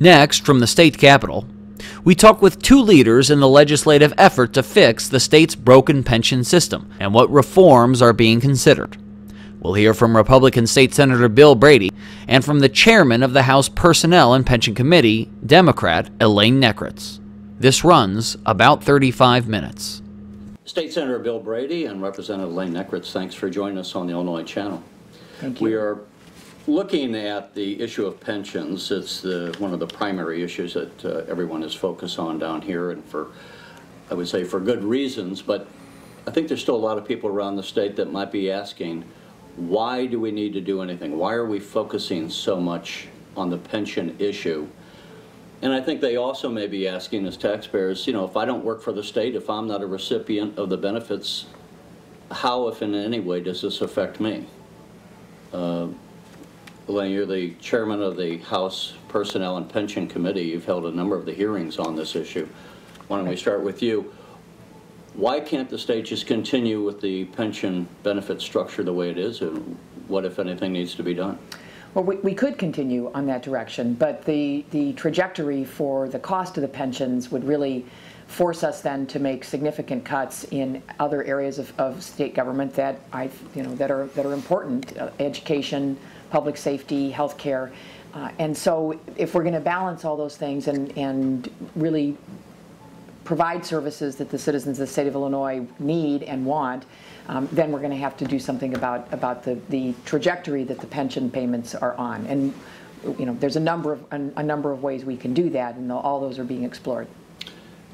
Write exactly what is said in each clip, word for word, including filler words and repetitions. Next, from the state capitol, we talk with two leaders in the legislative effort to fix the state's broken pension system and what reforms are being considered. We'll hear from Republican State Senator Bill Brady and from the chairman of the House Personnel and Pension Committee, Democrat Eileen Nekritz. This runs about thirty-five minutes. State Senator Bill Brady and Representative Eileen Nekritz, thanks for joining us on the Illinois Channel. Thank you. We are looking at the issue of pensions. It's the, one of the primary issues that uh, everyone is focused on down here, and for, I would say, for good reasons, but I think there's still a lot of people around the state that might be asking, why do we need to do anything? Why are we focusing so much on the pension issue? And I think they also may be asking as taxpayers, you know, if I don't work for the state, if I'm not a recipient of the benefits, how, if in any way, does this affect me? Uh, Eileen, you're the chairman of the House Personnel and Pension Committee. You've held a number of the hearings on this issue. Why don't we start with you? Why can't the state just continue with the pension benefit structure the way it is, and what, if anything, needs to be done? Well, we, we could continue on that direction, but the, the trajectory for the cost of the pensions would really force us then to make significant cuts in other areas of, of state government that I, you know, that are that are important: uh, education, public safety, health care, uh, and so if we're going to balance all those things and and really provide services that the citizens of the state of Illinois need and want, um, then we're going to have to do something about about the the trajectory that the pension payments are on. And you know, there's a number of a, a number of ways we can do that, and all those are being explored.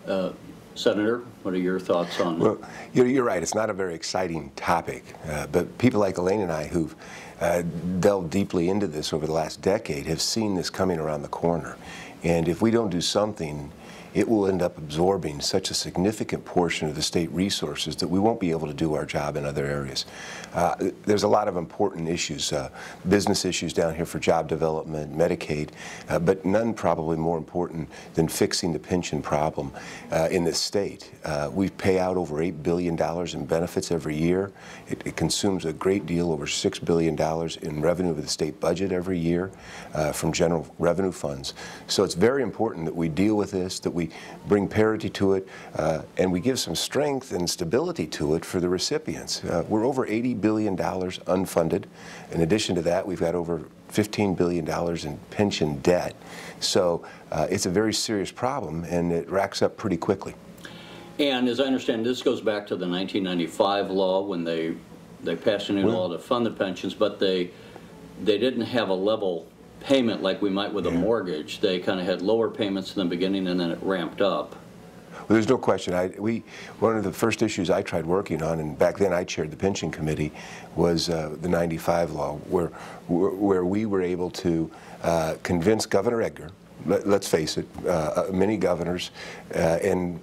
Uh, Senator, what are your thoughts on that? Well, you're, you're right. It's not a very exciting topic, uh, but people like Eileen and I, who've uh, delved deeply into this over the last decade, have seen this coming around the corner. And if we don't do something, it will end up absorbing such a significant portion of the state resources that we won't be able to do our job in other areas. Uh, there's a lot of important issues, uh, business issues down here for job development, Medicaid, uh, but none probably more important than fixing the pension problem uh, in this state. Uh, we pay out over eight billion dollars in benefits every year. It, it consumes a great deal, over six billion dollars in revenue of the state budget every year uh, from general revenue funds. So it's very important that we deal with this, that we We bring parity to it, uh, and we give some strength and stability to it for the recipients. Uh, we're over eighty billion dollars unfunded. In addition to that, we've got over fifteen billion dollars in pension debt. So uh, it's a very serious problem, and it racks up pretty quickly. And as I understand, this goes back to the nineteen ninety-five law when they, they passed a new well, law to fund the pensions, but they, they didn't have a level payment like we might with yeah. a mortgage. They kind of had lower payments in the beginning and then it ramped up. Well, there's no question. I, we, one of the first issues I tried working on, and back then I chaired the pension committee, was uh, the ninety-five law, where, where we were able to uh, convince Governor Edgar, let, let's face it, uh, many governors, uh, and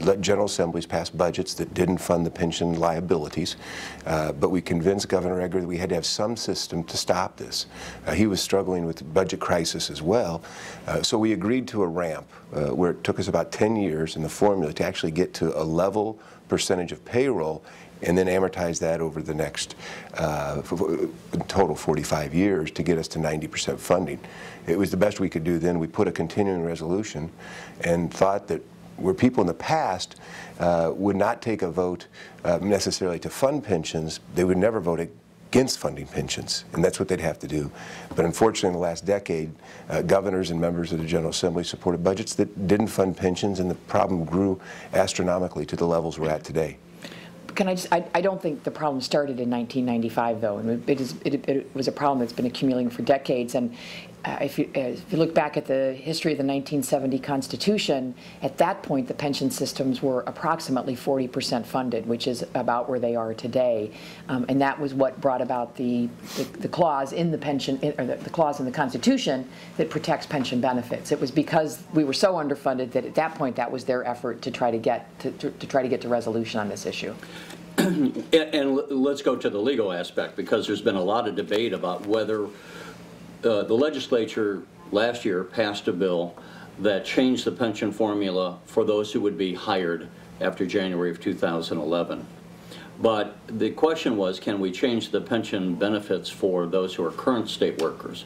let General Assemblies pass budgets that didn't fund the pension liabilities, uh, but we convinced Governor Edgar that we had to have some system to stop this. Uh, he was struggling with the budget crisis as well, uh, so we agreed to a ramp uh, where it took us about ten years in the formula to actually get to a level percentage of payroll and then amortize that over the next uh, total forty-five years to get us to ninety percent funding. It was the best we could do then. We put a continuing resolution and thought that where people in the past uh, would not take a vote uh, necessarily to fund pensions, they would never vote against funding pensions, and that's what they'd have to do. But unfortunately, in the last decade, uh, governors and members of the General Assembly supported budgets that didn't fund pensions, and the problem grew astronomically to the levels we're at today. Can I just, I, I don't think the problem started in nineteen ninety-five, though, and it, is, it, it was a problem that's been accumulating for decades. And uh, if, you, uh, if you look back at the history of the nineteen seventy Constitution, at that point the pension systems were approximately forty percent funded, which is about where they are today. Um, and that was what brought about the, the, the clause in the pension, in, or the, the clause in the Constitution that protects pension benefits. It was because we were so underfunded that at that point that was their effort to try to get to, to, to try to get to resolution on this issue. And, and let's go to the legal aspect, because there's been a lot of debate about whether uh, the legislature last year passed a bill that changed the pension formula for those who would be hired after January of two thousand eleven. But the question was, can we change the pension benefits for those who are current state workers?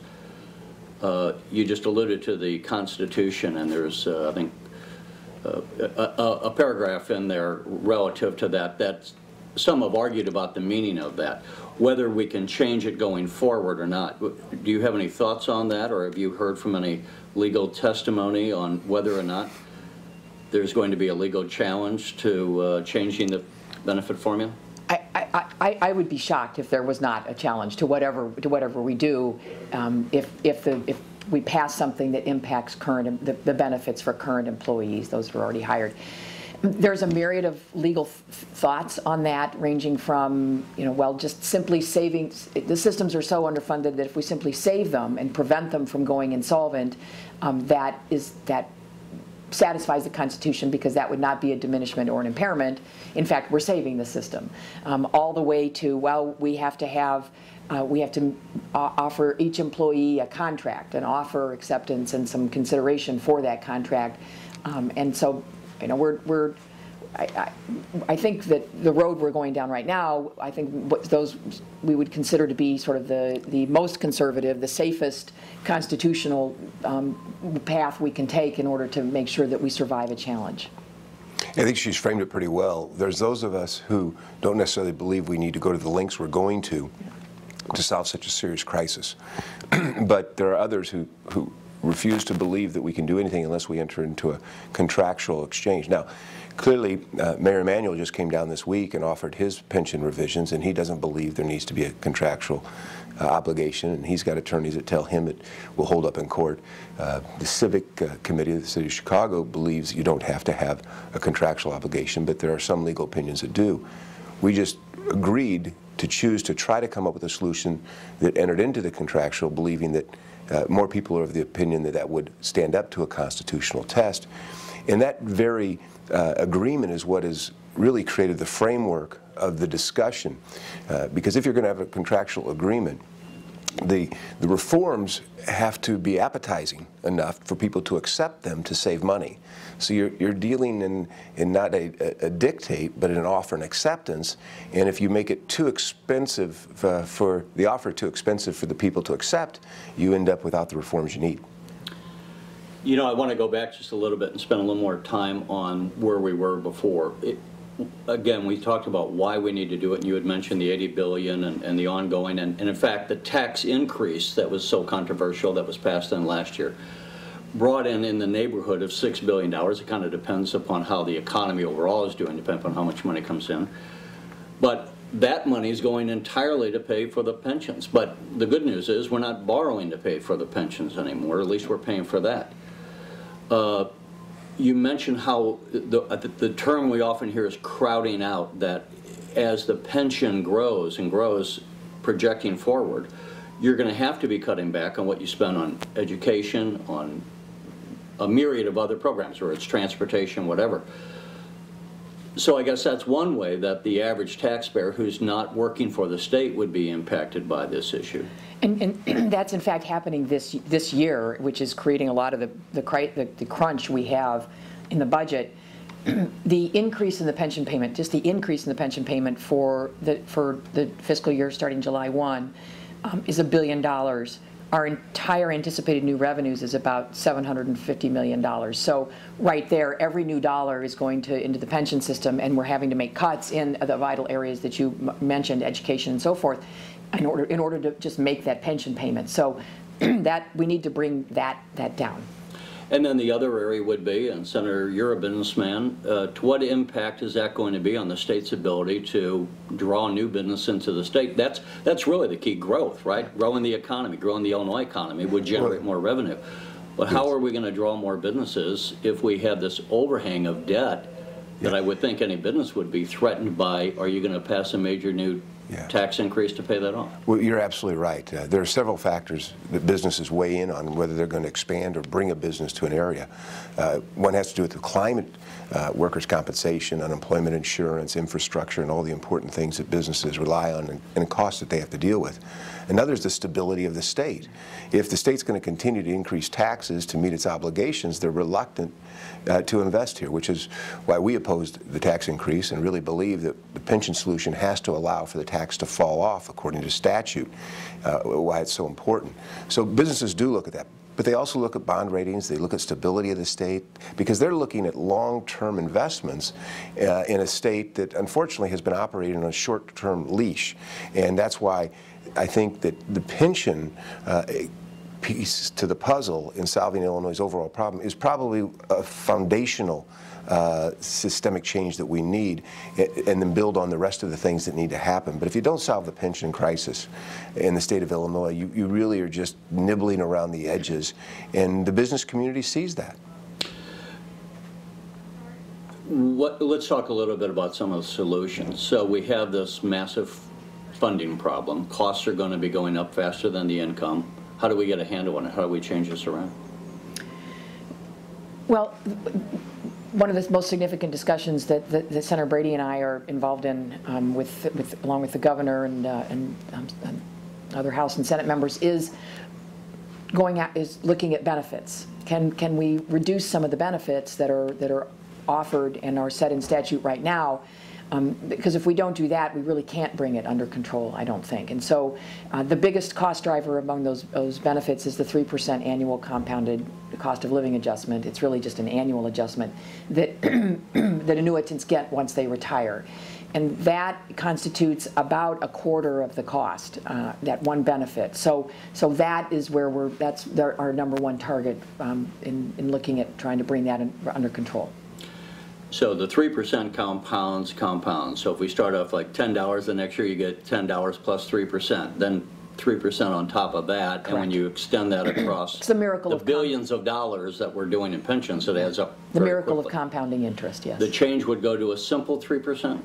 Uh, you just alluded to the Constitution, and there's, uh, I think, uh, a, a paragraph in there relative to that. That's, some have argued about the meaning of that, whether we can change it going forward or not. Do you have any thoughts on that, or have you heard from any legal testimony on whether or not there's going to be a legal challenge to uh, changing the benefit formula? I, I, I, I would be shocked if there was not a challenge to whatever to whatever we do, um, if if the if we pass something that impacts current the, the benefits for current employees, those who are already hired. There's a myriad of legal th thoughts on that, ranging from, you know, well, just simply saving, the systems are so underfunded that if we simply save them and prevent them from going insolvent, um, that is that satisfies the Constitution, because that would not be a diminishment or an impairment. In fact, we're saving the system. Um, all the way to, well, we have to have, uh, we have to uh, offer each employee a contract, an offer, acceptance, and some consideration for that contract, um, and so. You know, we're, we're I, I, I think that the road we're going down right now, I think what those we would consider to be sort of the, the most conservative, the safest constitutional um, path we can take in order to make sure that we survive a challenge. I think she's framed it pretty well. There's those of us who don't necessarily believe we need to go to the lengths we're going to to solve such a serious crisis. But there are others who, who refuse to believe that we can do anything unless we enter into a contractual exchange. Now, clearly, uh, Mayor Emanuel just came down this week and offered his pension revisions, and he doesn't believe there needs to be a contractual uh, obligation, and he's got attorneys that tell him it will hold up in court. Uh, the Civic uh, Committee of the City of Chicago believes you don't have to have a contractual obligation, but there are some legal opinions that do. We just agreed to choose to try to come up with a solution that entered into the contractual, believing that Uh, more people are of the opinion that that would stand up to a constitutional test. And that very uh, agreement is what has really created the framework of the discussion. Uh, because if you're going to have a contractual agreement, the, the reforms have to be appetizing enough for people to accept them to save money. So you're, you're dealing in, in not a, a dictate, but in an offer and acceptance. And if you make it too expensive uh, for the offer, too expensive for the people to accept, you end up without the reforms you need. You know, I want to go back just a little bit and spend a little more time on where we were before. It, Again, we talked about why we need to do it, and you had mentioned the eighty billion dollars and, and the ongoing, and, and in fact, the tax increase that was so controversial that was passed in last year brought in in the neighborhood of six billion dollars. It kind of depends upon how the economy overall is doing, depending on how much money comes in. But that money is going entirely to pay for the pensions. But the good news is we're not borrowing to pay for the pensions anymore, at least we're paying for that. Uh, You mentioned how the, the term we often hear is crowding out, that as the pension grows and grows projecting forward, you're going to have to be cutting back on what you spend on education, on a myriad of other programs, whether it's transportation, whatever. So I guess that's one way that the average taxpayer who's not working for the state would be impacted by this issue. And, and that's in fact happening this this year, which is creating a lot of the the, the the crunch we have in the budget. The increase in the pension payment, just the increase in the pension payment for the for the fiscal year starting July first, um, is a billion dollars. Our entire anticipated new revenues is about seven hundred fifty million dollars. So right there, every new dollar is going to into the pension system, and we're having to make cuts in the vital areas that you m mentioned, education and so forth, in order in order to just make that pension payment. So that we need to bring that that down. And then the other area would be, and Senator, you're a businessman, uh, to what impact is that going to be on the state's ability to draw new business into the state? That's that's really the key growth, right? Growing the economy, growing the Illinois economy would generate more revenue. But how are we going to draw more businesses if we have this overhang of debt that I would think any business would be threatened by? Are you going to pass a major new Yeah. tax increase to pay that off? Well, you're absolutely right. Uh, there are several factors that businesses weigh in on whether they're going to expand or bring a business to an area. Uh, one has to do with the climate, uh, workers' compensation, unemployment insurance, infrastructure, and all the important things that businesses rely on and, and costs that they have to deal with. Another is the stability of the state. If the state's going to continue to increase taxes to meet its obligations, they're reluctant uh, to invest here, which is why we opposed the tax increase and really believe that the pension solution has to allow for the tax to fall off according to statute, uh, why it's so important. So businesses do look at that. But they also look at bond ratings, they look at stability of the state, because they're looking at long-term investments uh, in a state that unfortunately has been operating on a short-term leash. And that's why I think that the pension uh, piece to the puzzle in solving Illinois' overall problem is probably a foundational uh, systemic change that we need, and then build on the rest of the things that need to happen. But if you don't solve the pension crisis in the state of Illinois, you, you really are just nibbling around the edges, and the business community sees that. What, let's talk a little bit about some of the solutions. So we have this massive funding problem. Costs are going to be going up faster than the income. How do we get a handle on it? How do we change this around? Well, one of the most significant discussions that, that, that Senator Brady and I are involved in, um, with, with, along with the governor and, uh, and, um, and other House and Senate members, is going at, is looking at benefits. Can can we reduce some of the benefits that are that are offered and are set in statute right now? Um, because if we don't do that, we really can't bring it under control, I don't think. And so uh, the biggest cost driver among those, those benefits is the three percent annual compounded cost of living adjustment. It's really just an annual adjustment that, that annuitants get once they retire. And that constitutes about a quarter of the cost, uh, that one benefit. So, so that is where we're, that's our number one target um, in, in looking at trying to bring that in, under control. So the three percent compounds, compounds. So if we start off like ten dollars the next year, you get ten dollars plus three percent, then three percent on top of that. Correct. And when you extend that across it's the, miracle the of billions of dollars that we're doing in pensions, it adds up. The miracle quickly. Of compounding interest, yes. The change would go to a simple three percent?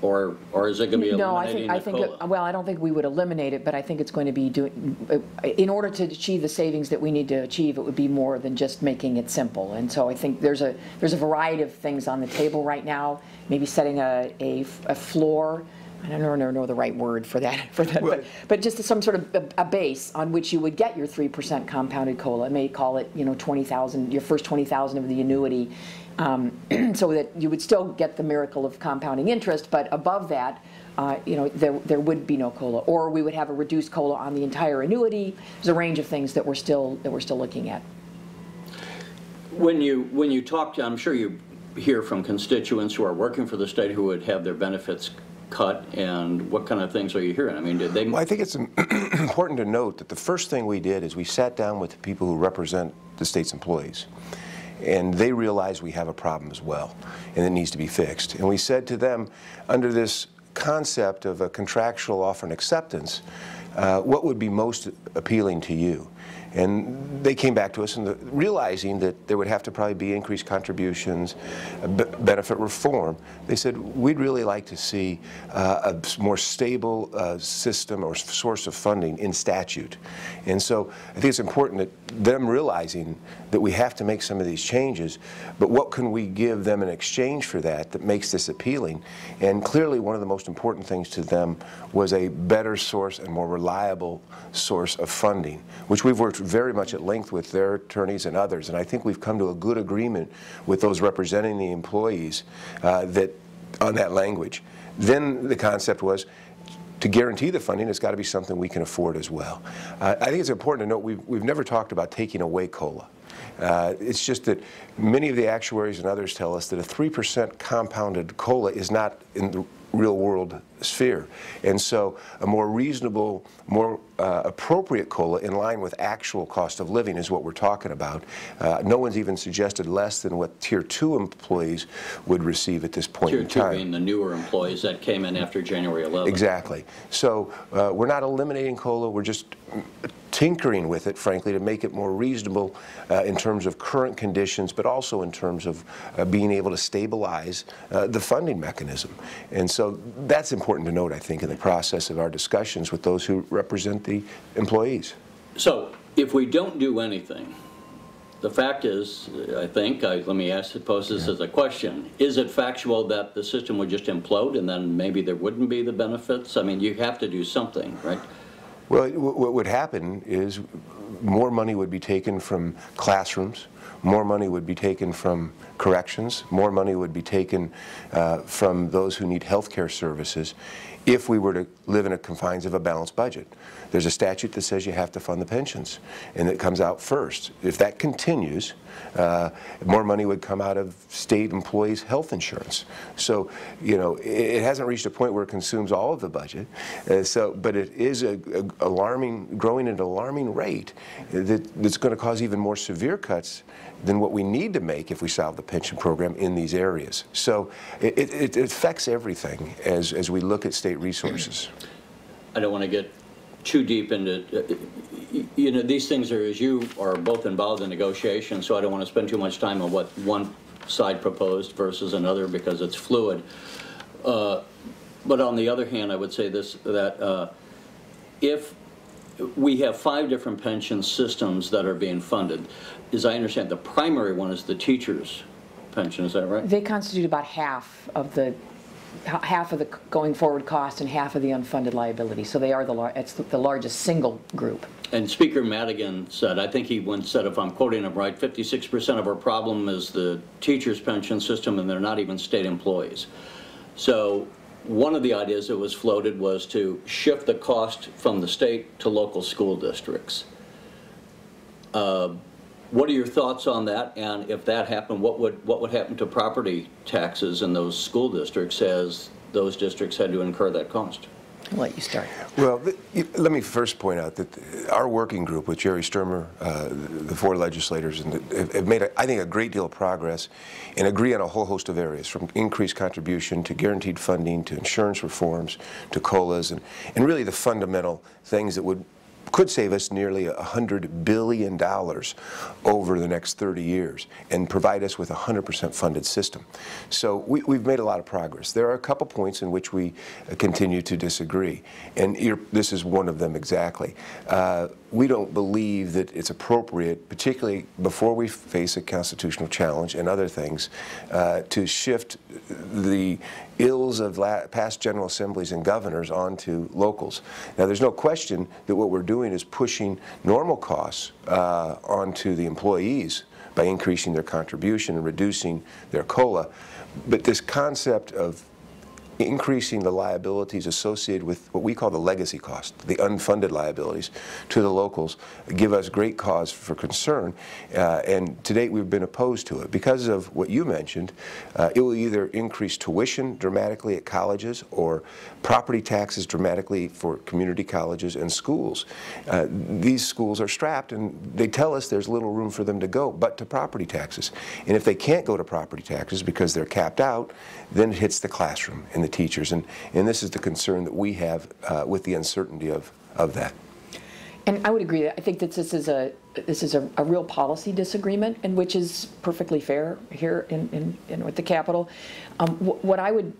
Or, or is it going to be eliminating no, I think, I think it, well, I don't think we would eliminate it, but I think it's going to be doing, in order to achieve the savings that we need to achieve, it would be more than just making it simple. And so I think there's a, there's a variety of things on the table right now, maybe setting a, a, a floor. I don't know, know, know the right word for that, for that well, but, but just some sort of a, a base on which you would get your three percent compounded C O L A. I may call it, you know, twenty thousand, your first twenty thousand of the annuity, um, so that you would still get the miracle of compounding interest, but above that, uh, you know, there, there would be no C O L A, or we would have a reduced C O L A on the entire annuity. There's a range of things that we're still, that we're still looking at. When you, when you talk to, I'm sure you hear from constituents who are working for the state who would have their benefits cut, and what kind of things are you hearing? I mean, did they... Well, I think it's important to note that the first thing we did is we sat down with the people who represent the state's employees, and they realize we have a problem as well, and it needs to be fixed. And we said to them, under this concept of a contractual offer and acceptance, uh, what would be most appealing to you? And they came back to us, and the, realizing that there would have to probably be increased contributions, b benefit reform, they said, we'd really like to see uh, a more stable uh, system or source of funding in statute. And so I think it's important that them realizing that we have to make some of these changes, but what can we give them in exchange for that that makes this appealing? And clearly one of the most important things to them was a better source and more reliable source of funding, which we've worked very much at length with their attorneys and others, and I think we've come to a good agreement with those representing the employees uh, that on that language. Then the concept was to guarantee the funding, it's got to be something we can afford as well. Uh, I think it's important to note we've, we've never talked about taking away C O L A. Uh, it's just that many of the actuaries and others tell us that a three percent compounded C O L A is not in the real world sphere. And so a more reasonable, more uh, appropriate C O L A in line with actual cost of living is what we're talking about. Uh, no one's even suggested less than what Tier two employees would receive at this point in time. Tier two being the newer employees that came in after January eleventh. Exactly. So uh, we're not eliminating C O L A, we're just tinkering with it, frankly, to make it more reasonable uh, in terms of current conditions, but also in terms of uh, being able to stabilize uh, the funding mechanism. And so that's important. Important to note, I think, in the process of our discussions with those who represent the employees. So if we don't do anything, the fact is, I think, I, let me ask, pose this yeah. as a question, is it factual that the system would just implode and then maybe there wouldn't be the benefits? I mean, you have to do something, right? Well, it, what would happen is more money would be taken from classrooms, more money would be taken from corrections, more money would be taken uh, from those who need health care services if we were to live in the confines of a balanced budget. There's a statute that says you have to fund the pensions, and it comes out first. If that continues, uh, more money would come out of state employees' health insurance. So, you know, it, it hasn't reached a point where it consumes all of the budget. Uh, so, but it is a, a alarming, growing at an alarming rate that, that's going to cause even more severe cuts than what we need to make if we solve the pension program in these areas. So it, it, it affects everything as, as we look at state resources. I don't want to get too deep into, you know, these things are, as you are both involved in negotiations, so I don't want to spend too much time on what one side proposed versus another because it's fluid. Uh, but on the other hand, I would say this, that uh, if we have five different pension systems that are being funded, as I understand, the primary one is the teachers' pension, is that right? They constitute about half of the half of the going forward cost and half of the unfunded liability. So they are the, lar it's the largest single group. And Speaker Madigan said, I think he once said, if I'm quoting him right, fifty-six percent of our problem is the teachers' pension system, and they're not even state employees. So one of the ideas that was floated was to shift the cost from the state to local school districts. Uh, What are your thoughts on that? And if that happened, what would what would happen to property taxes in those school districts as those districts had to incur that cost? I'll let you start. Well, let me first point out that our working group with Jerry Sturmer, uh, the four legislators, and have made, a, I think, a great deal of progress and agree on a whole host of areas, from increased contribution to guaranteed funding to insurance reforms to C O L As and, and really the fundamental things that would could save us nearly one hundred billion dollars over the next thirty years and provide us with a one hundred percent funded system. So we, we've made a lot of progress. There are a couple points in which we continue to disagree, and you're, this is one of them exactly. Uh, we don't believe that it's appropriate, particularly before we face a constitutional challenge and other things, uh, to shift the ills of la past General Assemblies and governors onto locals. Now, there's no question that what we're doing is pushing normal costs uh, onto the employees by increasing their contribution and reducing their C O L A. But this concept of increasing the liabilities associated with what we call the legacy cost, the unfunded liabilities, to the locals, give us great cause for concern. Uh, and to date, we've been opposed to it. Because of what you mentioned, uh, it will either increase tuition dramatically at colleges or property taxes dramatically for community colleges and schools. Uh, these schools are strapped, and they tell us there's little room for them to go but to property taxes. And if they can't go to property taxes because they're capped out, then it hits the classroom and the teachers, and, and this is the concern that we have uh, with the uncertainty of, of that. And I would agree that I think that this is a this is a, a real policy disagreement, and which is perfectly fair here in, in, in with the Capitol. Um, wh what I would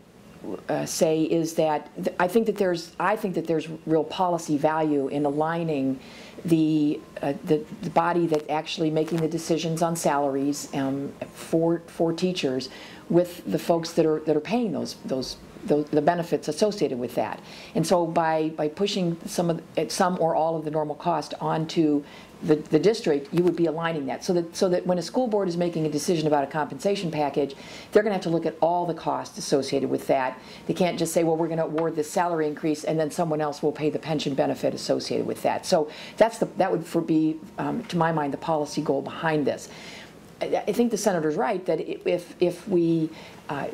uh, say is that th I think that there's I think that there's real policy value in aligning the uh, the, the body that actually making the decisions on salaries um, for for teachers with the folks that are that are paying those those. The, the benefits associated with that, and so by by pushing some of some or all of the normal cost onto the, the district, you would be aligning that so that so that when a school board is making a decision about a compensation package, they're going to have to look at all the costs associated with that. They can't just say, well, we're going to award this salary increase and then someone else will pay the pension benefit associated with that. So that's the that would for be um, to my mind the policy goal behind this. I, I think the senator's right that if if we uh,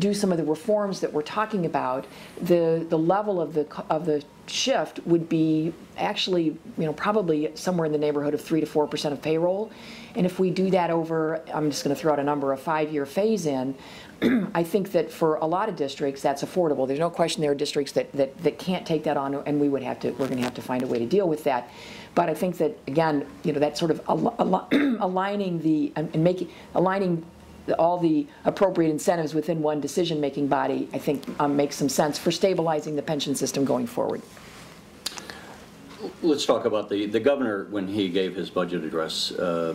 do some of the reforms that we're talking about, the the level of the of the shift would be actually, you know, probably somewhere in the neighborhood of three to four percent of payroll, and if we do that over, I'm just going to throw out a number, a five-year phase-in, I think that for a lot of districts that's affordable. There's no question there are districts that that that can't take that on, and we would have to we're going to have to find a way to deal with that. But I think that again, you know, that sort of al al aligning the and making aligning. all the appropriate incentives within one decision-making body, I think, um, makes some sense for stabilizing the pension system going forward. Let's talk about the, the governor, when he gave his budget address, uh,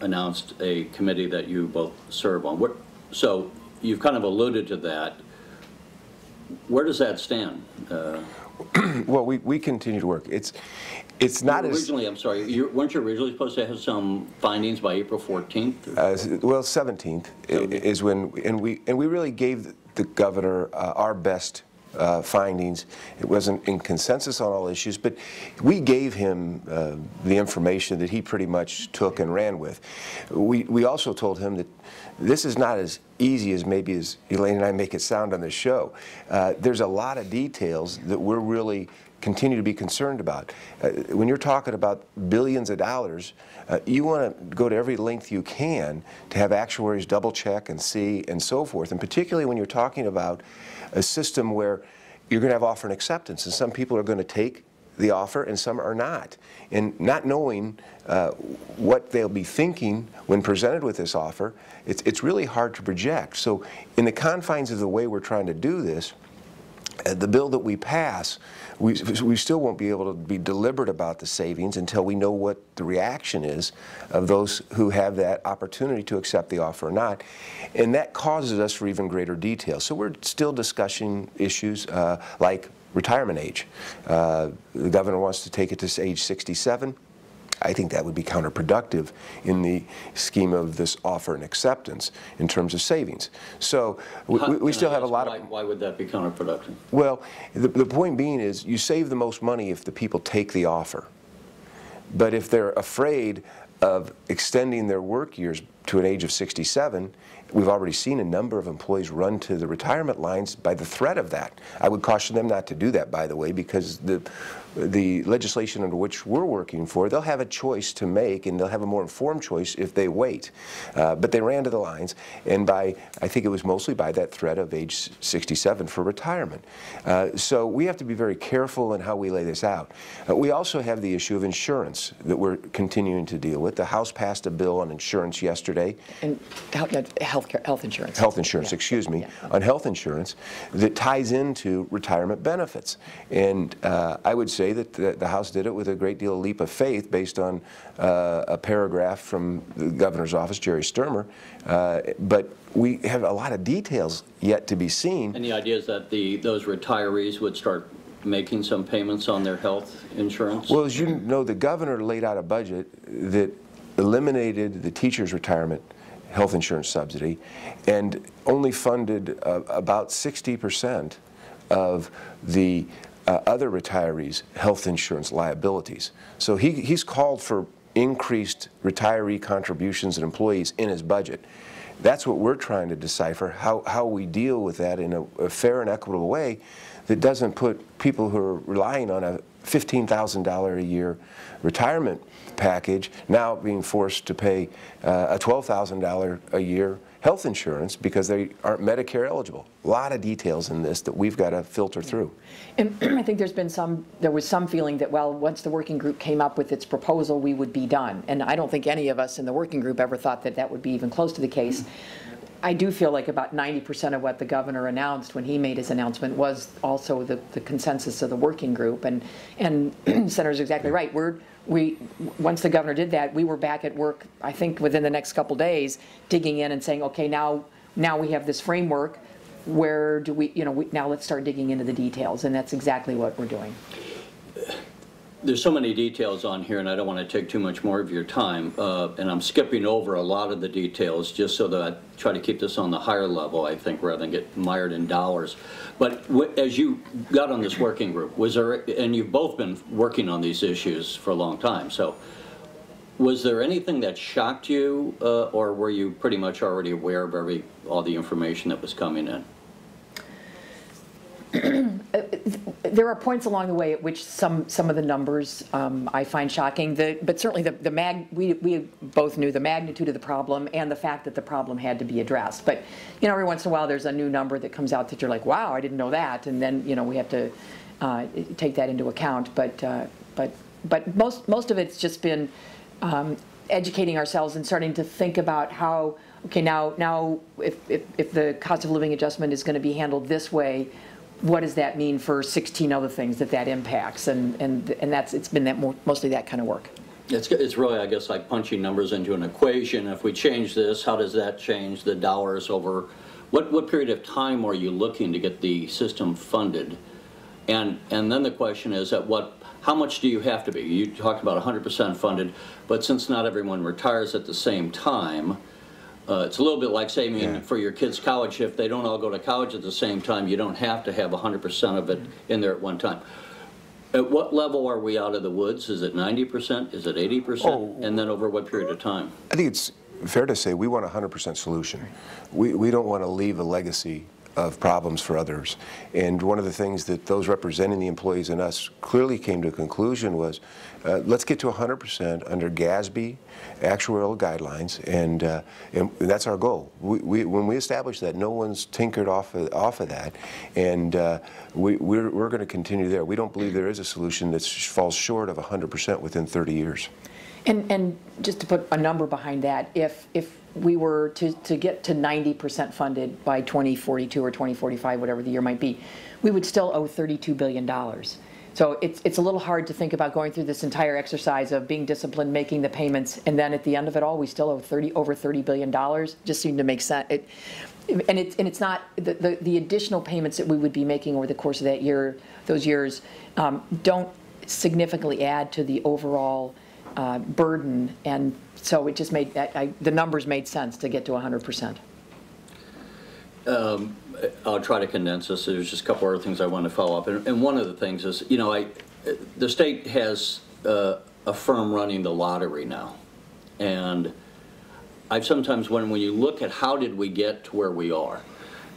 announced a committee that you both serve on. What, so you've kind of alluded to that. Where does that stand? Uh, Well, we, we continue to work. It's it's not as... Originally, I'm sorry, you, weren't you originally supposed to have some findings by April fourteenth? Uh, well, seventeenth is when, and we, and we really gave the governor uh, our best uh, findings. It wasn't in consensus on all issues, but we gave him uh, the information that he pretty much took and ran with. We, we also told him that this is not as easy as maybe as Elaine and I make it sound on this show. Uh, there's a lot of details that we're really continue to be concerned about. Uh, when you're talking about billions of dollars, uh, you want to go to every length you can to have actuaries double check and see and so forth, and particularly when you're talking about a system where you're going to have offer and acceptance, and some people are going to take the offer and some are not, and not knowing uh, what they'll be thinking when presented with this offer, it's, it's really hard to project. So in the confines of the way we're trying to do this, uh, the bill that we pass, we, we still won't be able to be deliberate about the savings until we know what the reaction is of those who have that opportunity to accept the offer or not, and that causes us for even greater detail. So we're still discussing issues uh, like retirement age. Uh, the governor wants to take it to age sixty-seven. I think that would be counterproductive in the scheme of this offer and acceptance in terms of savings. So we, How, we still have a lot why, of... Why would that be counterproductive? Well, the, the point being is you save the most money if the people take the offer. But if they're afraid of extending their work years to an age of sixty-seven, we've already seen a number of employees run to the retirement lines by the threat of that. I would caution them not to do that, by the way, because the, the legislation under which we're working for, they'll have a choice to make, and they'll have a more informed choice if they wait. Uh, but they ran to the lines, and by, I think it was mostly by that threat of age sixty-seven for retirement. Uh, so we have to be very careful in how we lay this out. Uh, we also have the issue of insurance that we're continuing to deal with. The House passed a bill on insurance yesterday. And health care, health insurance. Health insurance, yeah. excuse me, yeah. on health insurance that ties into retirement benefits. And uh, I would say that the, the House did it with a great deal of leap of faith based on uh, a paragraph from the governor's office, Jerry Sturmer. Uh, but we have a lot of details yet to be seen. And the idea is that the those retirees would start making some payments on their health insurance? Well, as you know, the governor laid out a budget that eliminated the teachers' retirement health insurance subsidy and only funded uh, about sixty percent of the uh, other retirees' health insurance liabilities. So he, he's called for increased retiree contributions and employees in his budget. That's what we're trying to decipher, how, how we deal with that in a, a fair and equitable way that doesn't put people who are relying on a fifteen thousand dollar a year retirement package now being forced to pay uh, a twelve thousand dollar a year health insurance because they aren't Medicare eligible. A lot of details in this that we've got to filter through. And I think there's been some, there was some feeling that, well, once the working group came up with its proposal, we would be done. And I don't think any of us in the working group ever thought that that would be even close to the case. I do feel like about ninety percent of what the governor announced when he made his announcement was also the, the consensus of the working group. And, and Senator's exactly right. We're, we, once the governor did that, we were back at work, I think, within the next couple days, digging in and saying, okay, now, now we have this framework. Where do we, you know, we, now let's start digging into the details. And that's exactly what we're doing. There's so many details on here, and I don't want to take too much more of your time, uh, and I'm skipping over a lot of the details just so that I try to keep this on the higher level, I think, rather than get mired in dollars. But w as you got on this working group, was there, and you've both been working on these issues for a long time, so was there anything that shocked you, uh, or were you pretty much already aware of every, all the information that was coming in? There are points along the way at which some some of the numbers um, I find shocking. The, but certainly the the mag we we both knew the magnitude of the problem and the fact that the problem had to be addressed. But you know, every once in a while there's a new number that comes out that you're like, wow, I didn't know that, and then you know we have to uh, take that into account. But uh, but but most most of it's just been um, educating ourselves and starting to think about how okay now now if if, if the cost of living adjustment is going to be handled this way, what does that mean for sixteen other things that that impacts? And and and that's it's been that more, mostly that kind of work. It's it's really, I guess, like punching numbers into an equation. If we change this, how does that change the dollars over? What what period of time are you looking to get the system funded? And, and then the question is, at what, how much do you have to be? You talked about one hundred percent funded, but since not everyone retires at the same time, uh, it's a little bit like saving yeah. for your kids' college. If they don't all go to college at the same time, you don't have to have one hundred percent of it in there at one time. At what level are we out of the woods? Is it ninety percent? Is it eighty percent? Oh, and then over what period of time? I think it's fair to say we want a one hundred percent solution. We, we don't want to leave a legacy of problems for others. And one of the things that those representing the employees and us clearly came to a conclusion was, uh, let's get to one hundred percent under G A S B actuarial guidelines, and, uh, and that's our goal. We, we, when we establish that, no one's tinkered off of, off of that, and uh, we, we're, we're going to continue there. We don't believe there is a solution that falls short of one hundred percent within thirty years. And, and just to put a number behind that, if, if we were to, to get to ninety percent funded by twenty forty-two or twenty forty-five, whatever the year might be, we would still owe thirty-two billion dollars. So it's, it's a little hard to think about going through this entire exercise of being disciplined, making the payments, and then at the end of it all, we still owe thirty, over thirty billion dollars. Just seemed to make sense. It, and, it's, and it's not, the, the, the additional payments that we would be making over the course of that year, those years, um, don't significantly add to the overall Uh, burden, and so it just made, I, I, the numbers made sense to get to one hundred percent. Um, I'll try to condense this. There's just a couple other things I want to follow up, and, and one of the things is, you know, I, the state has uh, a firm running the lottery now, and I've sometimes, when, when you look at how did we get to where we are,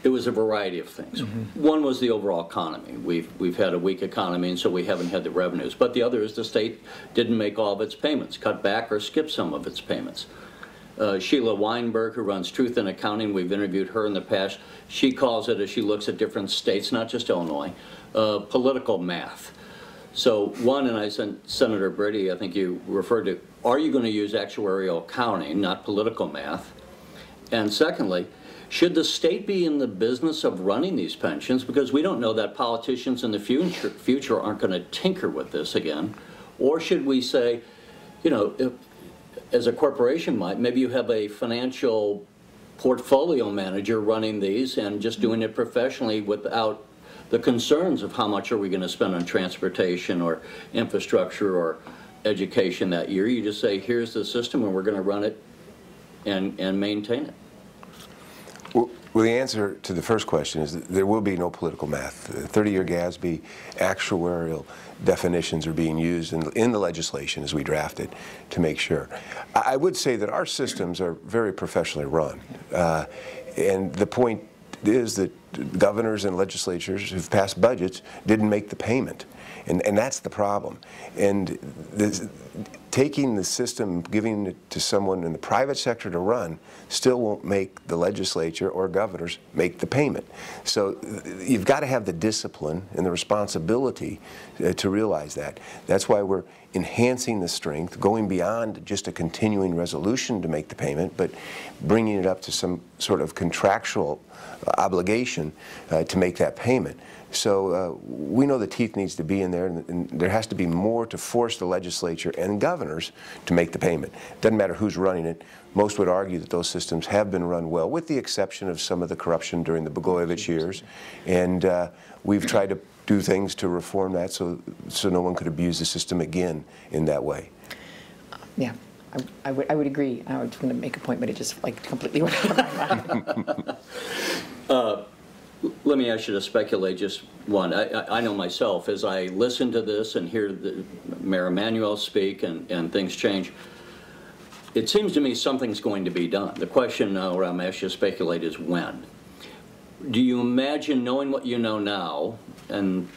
it was a variety of things. Mm-hmm. One was the overall economy. We've, we've had a weak economy, and so we haven't had the revenues. But the other is the state didn't make all of its payments, cut back or skipped some of its payments. Uh, Sheila Weinberg, who runs Truth in Accounting, we've interviewed her in the past. She calls it, as she looks at different states, not just Illinois, uh, political math. So one, and I sent Senator Brady, I think you referred to, are you going to use actuarial accounting, not political math? And secondly, should the state be in the business of running these pensions? Because we don't know that politicians in the future, future aren't going to tinker with this again. Or should we say, you know, if, as a corporation might, maybe you have a financial portfolio manager running these and just doing it professionally without the concerns of how much are we going to spend on transportation or infrastructure or education that year. You just say, here's the system and we're going to run it and, and maintain it. Well, the answer to the first question is that there will be no political math. thirty-year G A S B actuarial definitions are being used in the, in the legislation as we draft it to make sure. I would say that our systems are very professionally run. Uh, and the point is that governors and legislatures who've passed budgets didn't make the payment. And, and that's the problem. And this, taking the system, giving it to someone in the private sector to run, still won't make the legislature or governors make the payment. So you've got to have the discipline and the responsibility to realize that. That's why we're enhancing the strength, going beyond just a continuing resolution to make the payment, but bringing it up to some sort of contractual obligation uh, to make that payment. So uh, we know the teeth needs to be in there, and, and there has to be more to force the legislature and governors to make the payment. Doesn't matter who's running it. Most would argue that those systems have been run well, with the exception of some of the corruption during the Blagojevich years, and uh, we've tried to do things to reform that so so no one could abuse the system again in that way. Yeah, I, I would I would agree. I was going to make a point, but it just like completely went out of my mind. Uh, let me ask you to speculate just one. I, I, I know myself, as I listen to this and hear the Mayor Emanuel speak and, and things change, it seems to me something's going to be done. The question now, where I'm asking you to speculate, is when. Do you imagine, knowing what you know now and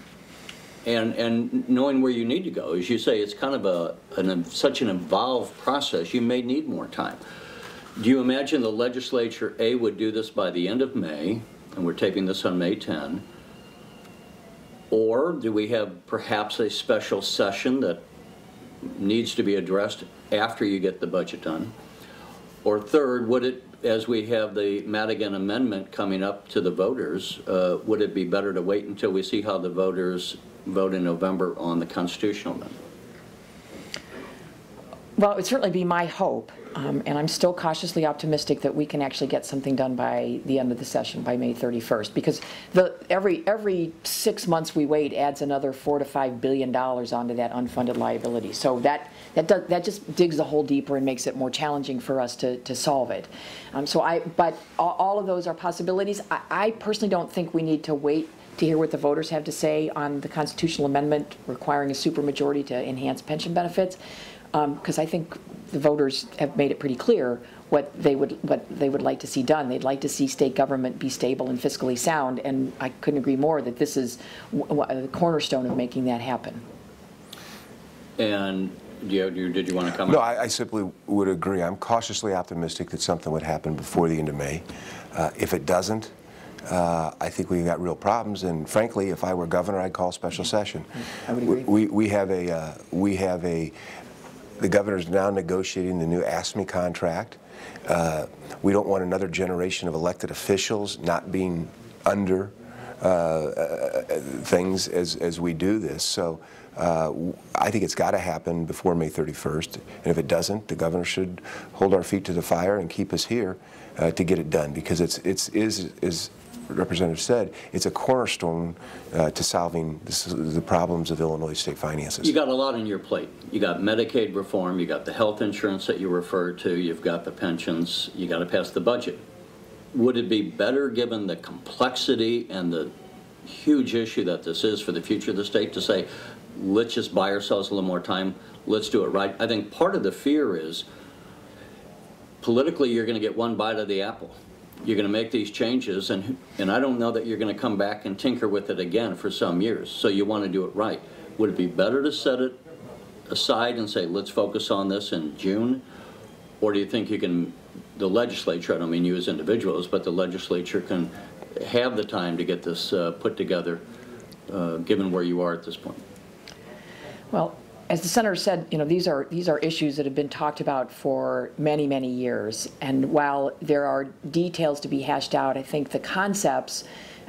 and and knowing where you need to go, as you say, it's kind of a an, such an involved process, you may need more time. Do you imagine the legislature, A, would do this by the end of May, and we're taping this on May tenth, or do we have perhaps a special session that needs to be addressed after you get the budget done? Or third, would it, as we have the Madigan amendment coming up to the voters, uh, would it be better to wait until we see how the voters vote in November on the constitutional amendment? Well, it would certainly be my hope, um, and I'm still cautiously optimistic that we can actually get something done by the end of the session, by May thirty-first, because the, every every six months we wait adds another four to five billion dollars onto that unfunded liability. So that that does, that just digs the hole deeper and makes it more challenging for us to to solve it. Um, so I, but all, all of those are possibilities. I, I personally don't think we need to wait to hear what the voters have to say on the constitutional amendment requiring a supermajority to enhance pension benefits. Because um, I think the voters have made it pretty clear what they would what they would like to see done. They'd like to see state government be stable and fiscally sound, and I couldn't agree more that this is the cornerstone of making that happen. And you, you, did you want to comment? No, I, I simply would agree. I'm cautiously optimistic that something would happen before the end of May. Uh, if it doesn't, Uh, I think we've got real problems, and frankly, if I were governor, I'd call a special session. I would agree. We, we have a, uh, we have a, the governor's now negotiating the new A S M E contract. Uh, we don't want another generation of elected officials not being under uh, uh, things as, as we do this. So uh, I think it's got to happen before May thirty-first, and if it doesn't, the governor should hold our feet to the fire and keep us here uh, to get it done, because it's, it's, is, is, Representative said, it's a cornerstone uh, to solving this, the problems of Illinois state finances. You got a lot on your plate. You got Medicaid reform, you got the health insurance that you referred to, you've got the pensions, you got to pass the budget. Would it be better, given the complexity and the huge issue that this is for the future of the state, to say, let's just buy ourselves a little more time, let's do it right? I think part of the fear is, politically, you're going to get one bite of the apple. You're going to make these changes, and and I don't know that you're going to come back and tinker with it again for some years. So you want to do it right. Would it be better to set it aside and say, let's focus on this in June? Or do you think you can, the legislature, I don't mean you as individuals, but the legislature can have the time to get this uh, put together, uh, given where you are at this point? Well, as the senator said, you know, these are these are issues that have been talked about for many, many years. And while there are details to be hashed out, I think the concepts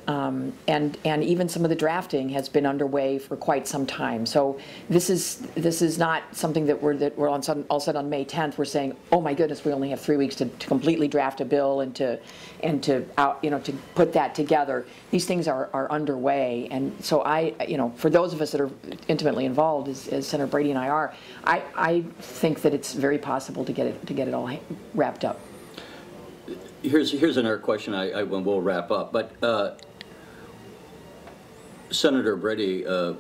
um, and and even some of the drafting has been underway for quite some time. So this is this is not something that we're that we're on sudden, all of a sudden on May tenth we're saying, oh my goodness, we only have three weeks to, to completely draft a bill and to and to out you know to put that together. These things are, are underway, and so I, you know, for those of us that are intimately involved, as, as Senator Brady and I are, I, I think that it's very possible to get it to get it all wrapped up. Here's here's another question. I, I will wrap up, but uh, Senator Brady uh,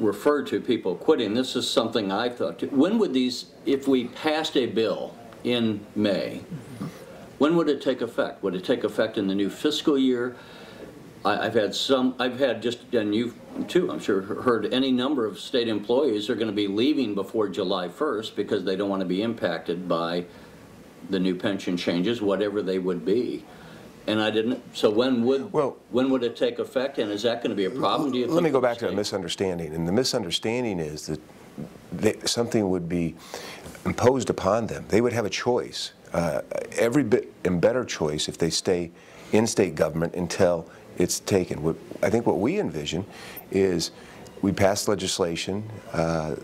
referred to people quitting. This is something I thought to, when would these, if we passed a bill in May, when would it take effect? Would it take effect in the new fiscal year? I've had some, I've had just, and you too, I'm sure, heard any number of state employees are going to be leaving before July first because they don't want to be impacted by the new pension changes, whatever they would be. And I didn't, so when would, well, when would it take effect, and is that going to be a problem? Do you think? Let me go back to a misunderstanding, and the misunderstanding is that they, something would be imposed upon them. They would have a choice, uh, every bit and better choice if they stay in state government until it's taken. What, I think what we envision is we pass legislation, uh,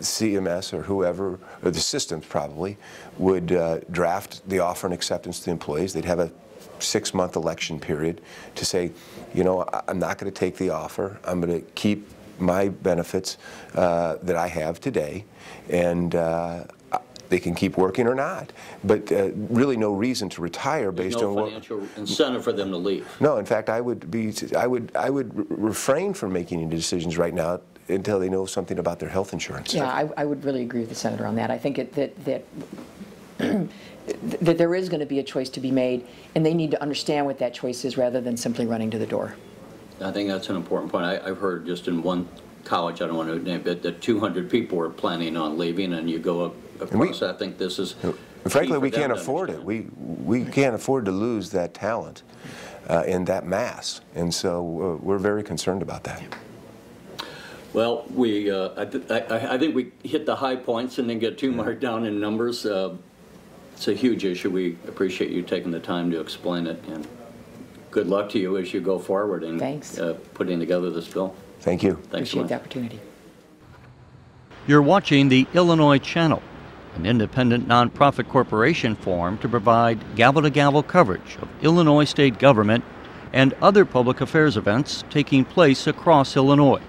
C M S or whoever, or the systems probably, would uh, draft the offer and acceptance to the employees. They'd have a six-month election period to say, you know, I'm not going to take the offer. I'm going to keep my benefits uh, that I have today, and uh, they can keep working or not, but uh, really no reason to retire based on what. There's no financial incentive for them to leave. No, in fact, I would be, I would, I would re refrain from making any decisions right now until they know something about their health insurance. Yeah, I, I would really agree with the senator on that. I think it, that that. that there is going to be a choice to be made, and they need to understand what that choice is rather than simply running to the door. I think that's an important point. I, I've heard just in one college, I don't want to name it, that two hundred people are planning on leaving, and you go up across. We, I think this is... Frankly, we can't afford it. We, we can't afford to lose that talent uh, in that mass, and so uh, we're very concerned about that. Yeah. Well, we, uh, I, th I, I think we hit the high points and then get too marked down in numbers. Uh, It's a huge issue. We appreciate you taking the time to explain it, and good luck to you as you go forward in uh, putting together this bill. Thank you. Thanks appreciate so much. The opportunity. You're watching the Illinois Channel, an independent nonprofit corporation formed to provide gavel-to-gavel coverage of Illinois state government and other public affairs events taking place across Illinois.